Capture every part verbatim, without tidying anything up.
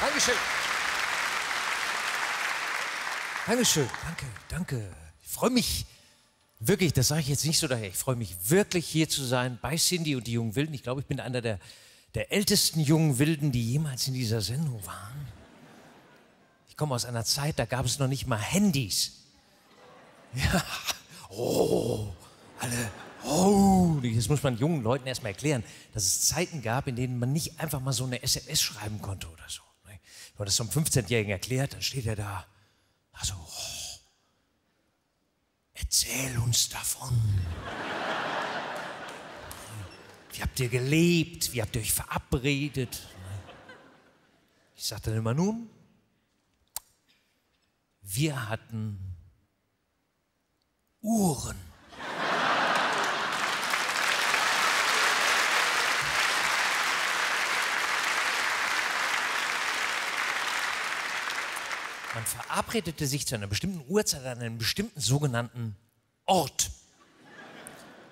Dankeschön. Dankeschön, danke, danke. Ich freue mich wirklich, das sage ich jetzt nicht so daher, ich freue mich wirklich hier zu sein bei Cindy und die jungen Wilden. Ich glaube, ich bin einer der, der ältesten jungen Wilden, die jemals in dieser Sendung waren. Ich komme aus einer Zeit, da gab es noch nicht mal Handys. Ja, oh, alle, oh, das muss man jungen Leuten erstmal erklären, dass es Zeiten gab, in denen man nicht einfach mal so eine S M S schreiben konnte oder so. Wenn man das einem fünfzehnjährigen erklärt, dann steht er da. Also, oh, erzähl uns davon. Wie habt ihr gelebt? Wie habt ihr euch verabredet? Ich sag dann immer nun, wir hatten Uhren. Man verabredete sich zu einer bestimmten Uhrzeit an einem bestimmten sogenannten Ort.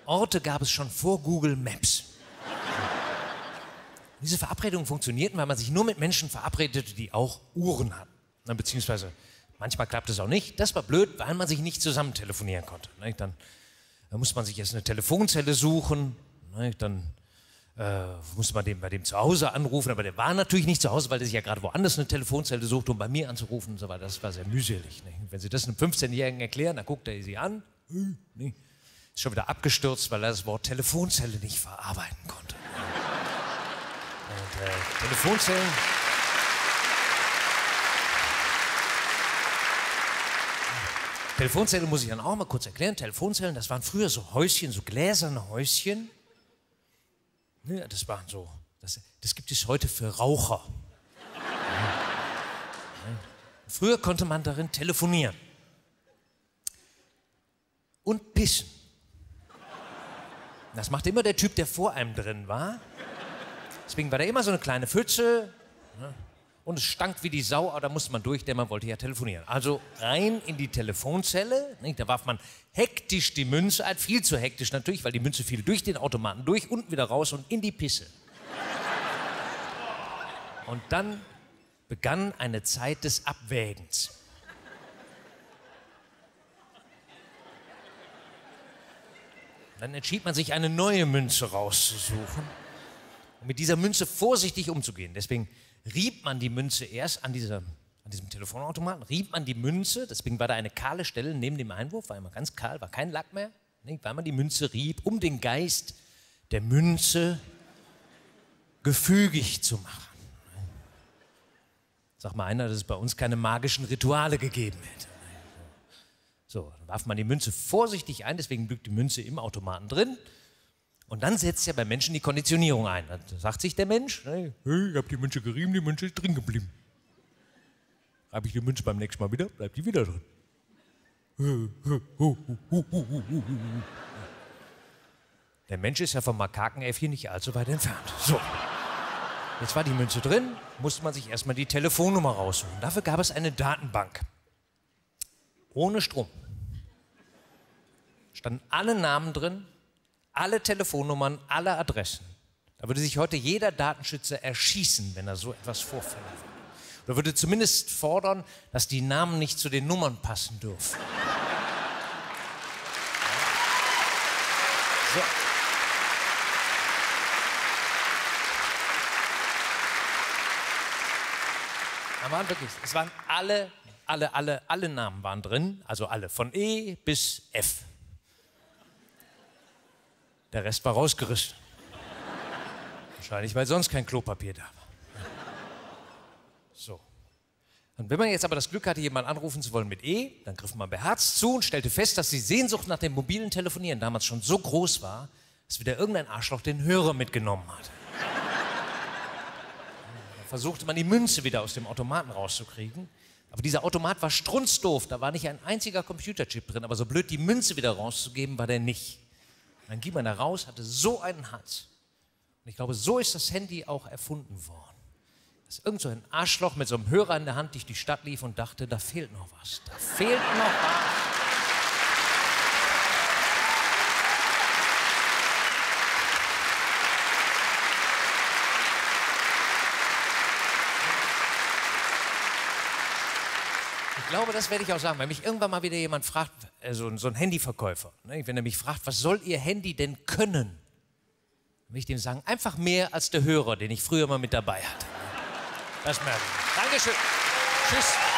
Orte gab es schon vor Google Maps. Und diese Verabredungen funktionierten, weil man sich nur mit Menschen verabredete, die auch Uhren hatten. Beziehungsweise manchmal klappt es auch nicht. Das war blöd, weil man sich nicht zusammen telefonieren konnte. Dann, dann musste man sich erst eine Telefonzelle suchen. Dann Äh, musste man den, bei dem zu Hause anrufen, aber der war natürlich nicht zu Hause, weil der sich ja gerade woanders eine Telefonzelle suchte, um bei mir anzurufen und so weiter. Das war sehr mühselig. Ne? Wenn Sie das einem fünfzehnjährigen erklären, dann guckt er sie an, ne? Ist schon wieder abgestürzt, weil er das Wort Telefonzelle nicht verarbeiten konnte. Ne? Und, äh, Telefonzellen. Telefonzelle muss ich dann auch mal kurz erklären. Telefonzellen, das waren früher so Häuschen, so gläserne Häuschen. Ja, das waren so, das, das gibt es heute für Raucher. Ja. Ja. Früher konnte man darin telefonieren. Und pissen. Das macht immer der Typ, der vor einem drin war. Deswegen war da immer so eine kleine Pfütze. Ja. Und es stank wie die Sau, aber da musste man durch, denn man wollte ja telefonieren. Also rein in die Telefonzelle, ne, da warf man hektisch die Münze ein, viel zu hektisch natürlich, weil die Münze fiel durch den Automaten, durch, unten wieder raus und in die Pisse. Und dann begann eine Zeit des Abwägens. Dann entschied man sich, eine neue Münze rauszusuchen, um mit dieser Münze vorsichtig umzugehen. Deswegen rieb man die Münze erst an, dieser, an diesem Telefonautomaten, rieb man die Münze, deswegen war da eine kahle Stelle neben dem Einwurf, war immer ganz kahl, war kein Lack mehr, ne, weil man die Münze rieb, um den Geist der Münze gefügig zu machen. Sag mal einer, dass es bei uns keine magischen Rituale gegeben hätte. So, dann warf man die Münze vorsichtig ein, deswegen blieb die Münze im Automaten drin. Und dann setzt ja bei Menschen die Konditionierung ein. Dann sagt sich der Mensch, hey, ich habe die Münze gerieben, die Münze ist drin geblieben. Habe ich die Münze beim nächsten Mal wieder, bleibt die wieder drin. Der Mensch ist ja vom Makakenäffchen nicht allzu weit entfernt. So, jetzt war die Münze drin, musste man sich erstmal die Telefonnummer raussuchen. Dafür gab es eine Datenbank. Ohne Strom. Standen alle Namen drin. Alle Telefonnummern, alle Adressen. Da würde sich heute jeder Datenschützer erschießen, wenn er so etwas vorfindet. Oder würde zumindest fordern, dass die Namen nicht zu den Nummern passen dürfen. So. Da waren wirklich, es waren alle, alle, alle, alle Namen waren drin, also alle, von E bis F. Der Rest war rausgerissen. Wahrscheinlich, weil sonst kein Klopapier da war. So. Und wenn man jetzt aber das Glück hatte, jemanden anrufen zu wollen mit E, dann griff man beherzt zu und stellte fest, dass die Sehnsucht nach dem mobilen Telefonieren damals schon so groß war, dass wieder irgendein Arschloch den Hörer mitgenommen hatte. Dann versuchte man, die Münze wieder aus dem Automaten rauszukriegen. Aber dieser Automat war strunzdoof, da war nicht ein einziger Computerchip drin. Aber so blöd, die Münze wieder rauszugeben, war der nicht. Dann ging man da raus, hatte so einen Hals. Und ich glaube, so ist das Handy auch erfunden worden. Dass irgend so ein Arschloch mit so einem Hörer in der Hand durch die Stadt lief und dachte, da fehlt noch was. Da fehlt noch was. Ich glaube, das werde ich auch sagen, wenn mich irgendwann mal wieder jemand fragt, also so ein Handyverkäufer, ne, wenn er mich fragt, was soll Ihr Handy denn können? Dann will ich dem sagen, einfach mehr als der Hörer, den ich früher mal mit dabei hatte. Das merke ich. Dankeschön. Tschüss.